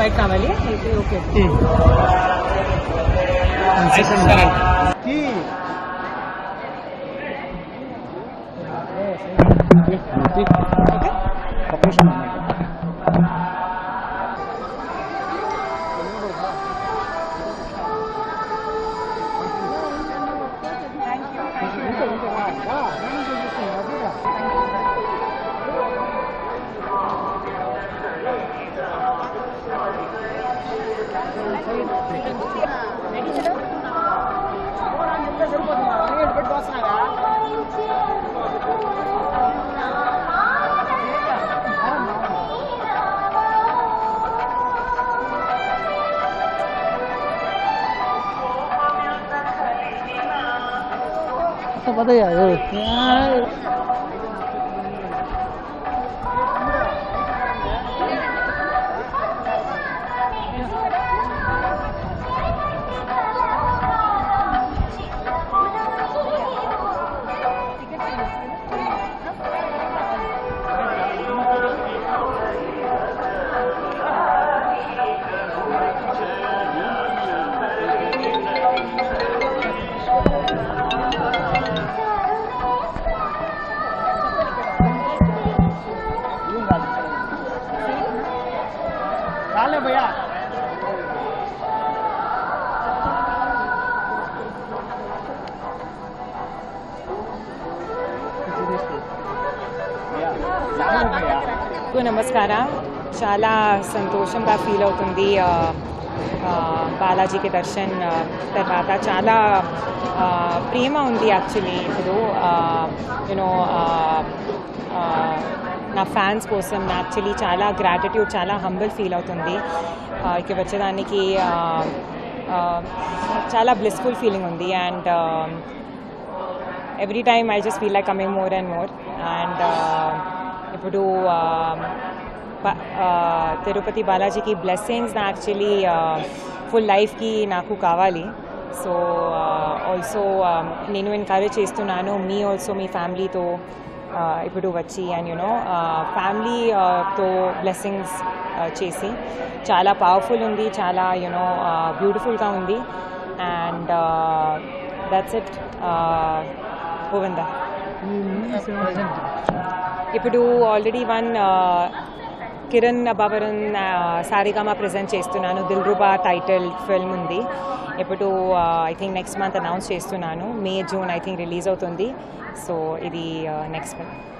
bike కావాలి అయితే okay पता ही है నమస్కారం చాలా సంతోషంగా ఫీల్ అవుతుంది బాలాజీకి దర్శన్ తర్వాత చాలా ప్రేమ ఉంది యాక్చువల్లీ ఇప్పుడు యూనో నా ఫ్యాన్స్ కోసం యాక్చువల్లీ చాలా గ్రాటిట్యూడ్ చాలా హంబుల్ ఫీల్ అవుతుంది ఇక వచ్చేదానికి చాలా బ్లెస్ఫుల్ ఫీలింగ్ ఉంది and every time I just feel like coming more and more and ఇప్పుడు తిరుపతి బాలాజీకి బ్లెస్సింగ్స్ నా యాక్చువల్లీ ఫుల్ లైఫ్కి నాకు కావాలి సో ఆల్సో నేను ఎంకరేజ్ చేస్తున్నాను మీ ఆల్సో మీ ఫ్యామిలీతో ఇప్పుడు వచ్చి అండ్ యూనో ఫ్యామిలీతో బ్లెస్సింగ్స్ చేసి చాలా పవర్ఫుల్ ఉంది చాలా యూనో బ్యూటిఫుల్గా ఉంది అండ్ దట్స్ ఇట్ గోవింద ఇప్పుడు ఆల్రెడీ వన్ కిరణ్ బాబరన్ సారీగామా ప్రజెంట్ చేస్తున్నాను దిల్రుబా టైటిల్ ఫిల్మ్ ఉంది ఇప్పుడు I think next month announce చేస్తున్నాను May June I think release అవుతుంది సో ఇది నెక్స్ట్ ఫిల్మ్